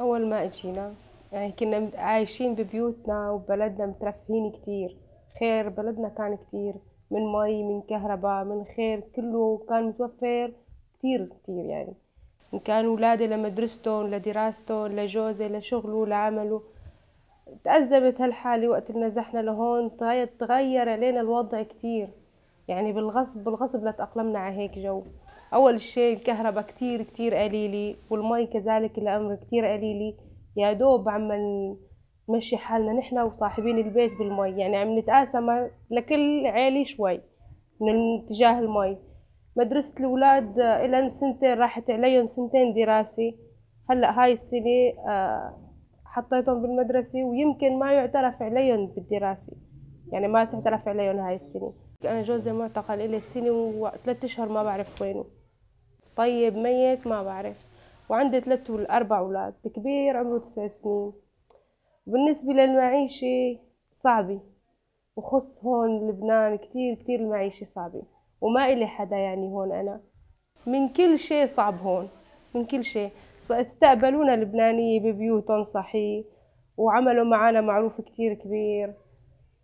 أول ما أجينا يعني كنا عايشين ببيوتنا وبلدنا مترفهين كتير، خير بلدنا كان كتير من مي من كهرباء من خير، كله كان متوفر كتير كتير يعني. كان ولادي لمدرستهم لدراستهم لجوزي لشغله لعمله. تأزمت هالحالة وقت نزحنا لهون، تغير علينا الوضع كتير يعني، بالغصب لتأقلمنا على هيك جو. أول شيء الكهرباء كتير كتير قليلة، والمي كذلك الأمر كتير قليلة، يا دوب عم نمشي حالنا نحن وصاحبين البيت بالمي يعني، عم نتقاسم لكل عيلة شوي من اتجاه المي. مدرسة الأولاد إلى سنتين راحت عليهم، سنتين دراسة. هلأ هاي السنة حطيتهم بالمدرسة ويمكن ما يعترف عليهم بالدراسة يعني، ما تعترف عليهم هاي السنة. أنا جوزي معتقل إلي سنة وثلاث أشهر ما بعرف وينه، طيب ميت ما بعرف. وعندي 3 و4 أولاد، الكبير عمره 9 سنين. بالنسبة للمعيشة صعبة، وخص هون لبنان كتير كتير المعيشة صعبة، وما إلي حدا يعني هون. أنا من كل شيء صعب هون، من كل شيء. استقبلونا اللبنانية ببيوتهم صحيح، وعملوا معنا معروف كتير كبير،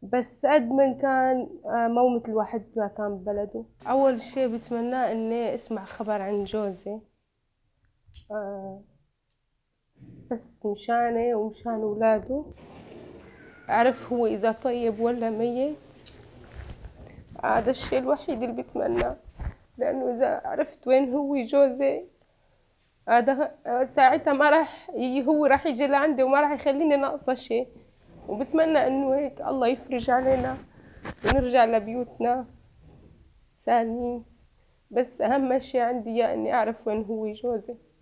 بس قد من كان مو مثل واحد ما كان ببلده. أول شيء بتمناه إني أسمع خبر عن جوزي، بس مشاني ومشان أولاده، أعرف هو إذا طيب ولا ميت. هذا الشيء الوحيد اللي بتمناه، لأنه إذا عرفت وين هو جوزي هذا ساعتها ما راح هو راح يجي لعندي وما راح يخليني ناقصة شيء. وبتمنى إنه هيك الله يفرج علينا ونرجع لبيوتنا سالمين، بس أهم شيء عندي إياه إني أعرف وين هو جوزي.